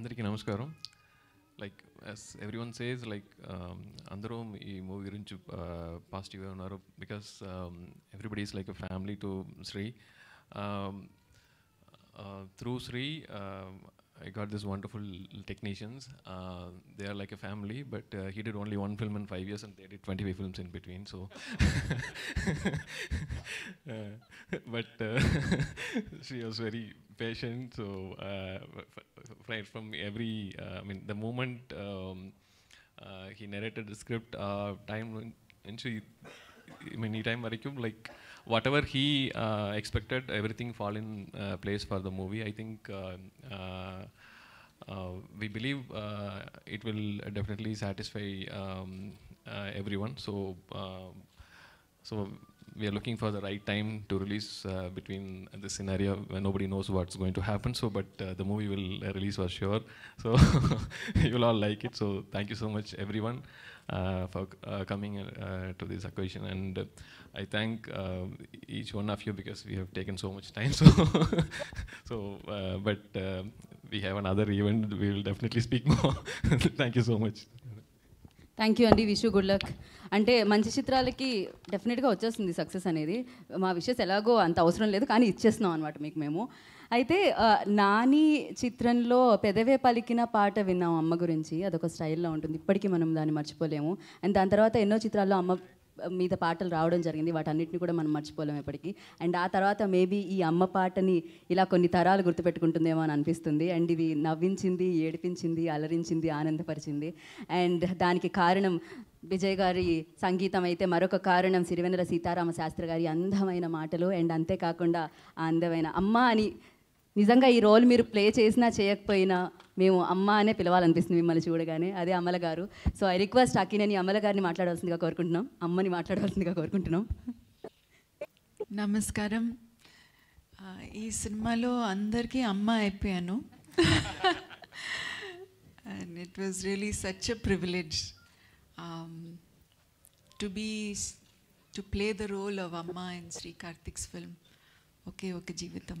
అందరికీ నమస్కారం. Like as everyone says like అందరూ ఈ మూవీ గురించి పాజిటివ్గా ఉన్నారు because everybody is like a family to Shri. Through Shri, I got this wonderful technicians. They are like a family, but he did only one film in 5 years, and they did 25 films in between. So, but she was very patient. So, right from every, I mean, the moment he narrated the script, time and she, I mean, any time varaikum like. Whatever he expected, everything fall in place for the movie. I think we believe it will definitely satisfy everyone. So, we are looking for the right time to release between the scenario where nobody knows what's going to happen. So, but the movie will release for sure. So, you will all like it. So, thank you so much, everyone, for coming to this occasion. And I thank each one of you because we have taken so much time. So, but we have another event. We will definitely speak more. Thank you so much. Thank you, Andy. Wish you good luck. అంటే మంచి చిత్రాలకి డెఫినెట్గా వచ్చేస్తుంది success అనేది. మా wishes ఎలాగో అంత అవసరం లేదు కానీ ఇచ్చేస్తున్నాం అనమాట మీకు మేము. అయితే నాని చిత్రంలో పెదవే పలికిన పాట విన్నాం అమ్మ గురించి, అదొక స్టైల్లో ఉంటుంది, ఇప్పటికీ మనం దాన్ని మర్చిపోలేము. అండ్ దాని తర్వాత ఎన్నో చిత్రాల్లో అమ్మ మీద పాటలు రావడం జరిగింది, వాటన్నిటిని కూడా మనం మర్చిపోలేము ఎప్పటికీ. అండ్ ఆ తర్వాత మేబీ ఈ అమ్మ పాటని ఇలా కొన్ని తరాలు గుర్తుపెట్టుకుంటుందేమో అని అనిపిస్తుంది. అండ్ ఇది నవ్వించింది, ఏడిపించింది, అలరించింది, ఆనందపరిచింది. అండ్ దానికి కారణం విజయ్ గారి సంగీతం అయితే మరొక కారణం సిరివెన్నెల సీతారామ శాస్త్రి గారి అందమైన మాటలు. అండ్ అంతేకాకుండా ఆ అందమైన అమ్మ అని నిజంగా ఈ రోల్ మీరు ప్లే చేసినా చేయకపోయినా మేము అమ్మ అనే పిలవాలనిపిస్తుంది మిమ్మల్ని చూడగానే. అదే అమల గారు. So I request Akkineni Amala గారిని మాట్లాడవలసిందిగా కోరుకుంటున్నాం, అమ్మని మాట్లాడవలసిందిగా కోరుకుంటున్నాం. నమస్కారం. ఈ సినిమాలో అందరికీ అమ్మ అయిపోయాను and it was really such a privilege to play the role of Amma in Shri Karthik's film Okay Okay Jeevitham.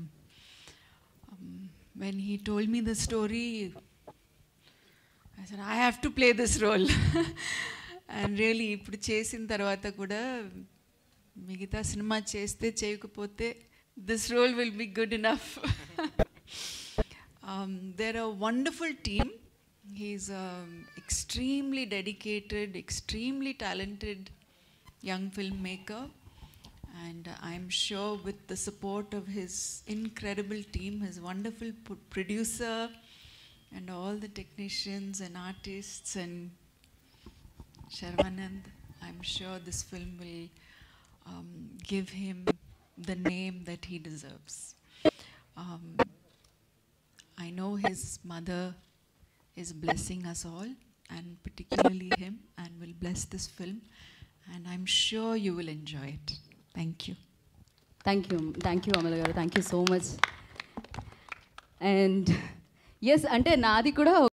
When he told me the story, I said, I have to play this role. And really, ఇప్పుడు చేసిన తర్వాత కూడా మిగతా cinema చేస్తే చేయకపోతే this role will be good enough. They're a wonderful team. He's an extremely dedicated, extremely talented young filmmaker. And I'm sure with the support of his incredible team, his wonderful producer and all the technicians and artists and Sharwanand, I'm sure this film will give him the name that he deserves. I know his mother is blessing us all and particularly him, and will bless this film, and I'm sure you will enjoy it. Thank you. Thank you. Thank you, Amala garu. Thank you so much. And yes, ante naadi kuda